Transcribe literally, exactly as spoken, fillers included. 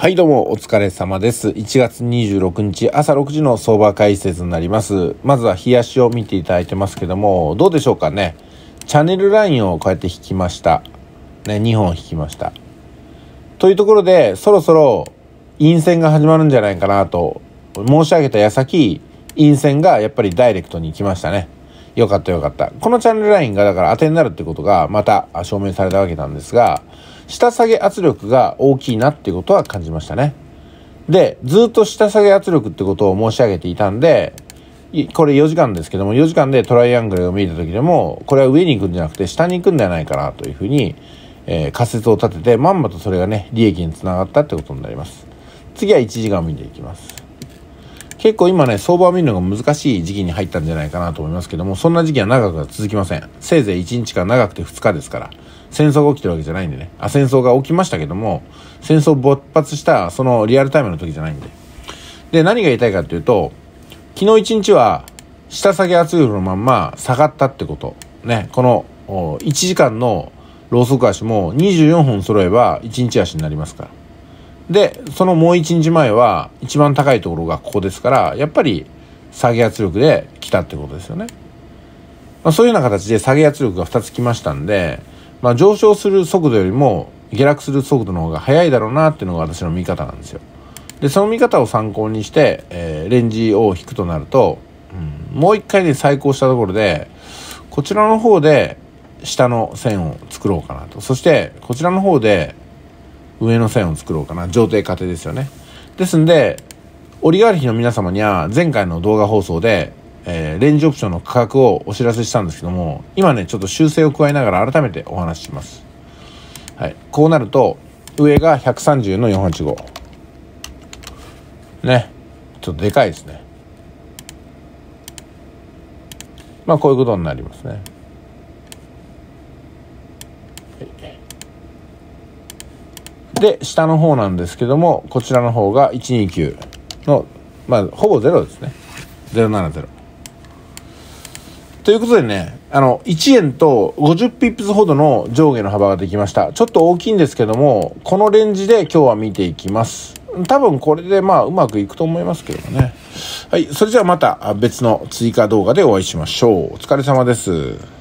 はい、どうもお疲れ様です。いちがつにじゅうろくにち朝ろくじの相場解説になります。まずは冷やしを見ていただいてますけども、どうでしょうかね。チャンネルラインをこうやって引きました。ね、にほん引きました。というところで、そろそろ陰線が始まるんじゃないかなと申し上げた矢先、陰線がやっぱりダイレクトに来ましたね。よかったよかった。このチャンネルラインがだから当てになるってことがまた証明されたわけなんですが、下下げ圧力が大きいなっていうことは感じましたね。で、ずっと下下げ圧力ってことを申し上げていたんで、これよじかんですけども、よじかんでトライアングルを見た時でも、これは上に行くんじゃなくて下に行くんではないかなというふうに、えー、仮説を立てて、まんまとそれがね、利益につながったってことになります。次はいちじかん見ていきます。結構今ね、相場を見るのが難しい時期に入ったんじゃないかなと思いますけども、そんな時期は長くは続きません。せいぜいいちにちから長くてふつかですから、戦争が起きてるわけじゃないんでね。あ、戦争が起きましたけども、戦争勃発したそのリアルタイムの時じゃないんで。で、何が言いたいかというと、昨日いちにちは下下げ圧力のまんま下がったってこと。ね、このいちじかんのローソク足もにじゅうよんほん揃えばいちにち足になりますから。で、そのもういちにちまえは一番高いところがここですから、やっぱり下げ圧力で来たってことですよね。まあ、そういうような形で下げ圧力がふたつ来ましたんで、まあ、上昇する速度よりも下落する速度の方が速いだろうなっていうのが私の見方なんですよ。で、その見方を参考にして、えー、レンジを引くとなると、うん、もう一回ね、再考したところで、こちらの方で下の線を作ろうかなと。そして、こちらの方で上の線を作ろうかな。上底下底ですよね。ですんで、オリガルヒの皆様には前回の動画放送で、えー、レンジオプションの価格をお知らせしたんですけども、今ね、ちょっと修正を加えながら改めてお話しします。はい。こうなると、上がひゃくさんじゅうのよんひゃくはちじゅうご。ね。ちょっとでかいですね。まあ、こういうことになりますね。で、下の方なんですけども、こちらの方がいちにきゅうの、まあ、ほぼゼロですね。ゼロななゼロ。ということでね、あの、いちえんとごじゅうピップスほどの上下の幅ができました。ちょっと大きいんですけども、このレンジで今日は見ていきます。多分これでまあ、うまくいくと思いますけどね。はい、それじゃあまた別の追加動画でお会いしましょう。お疲れ様です。